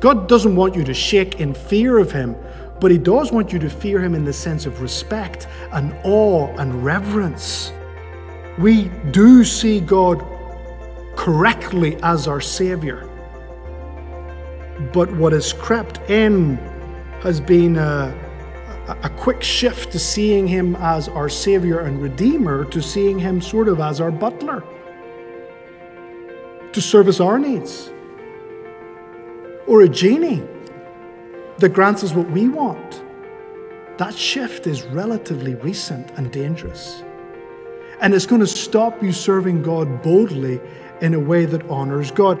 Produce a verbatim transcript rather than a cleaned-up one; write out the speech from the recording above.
God doesn't want you to shake in fear of him, but he does want you to fear him in the sense of respect and awe and reverence. We do see God correctly as our Savior, but what has crept in has been a, a quick shift to seeing him as our Savior and Redeemer, to seeing him sort of as our butler, to service our needs, or a genie that grants us what we want. That shift is relatively recent and dangerous. And it's going to stop you serving God boldly in a way that honors God.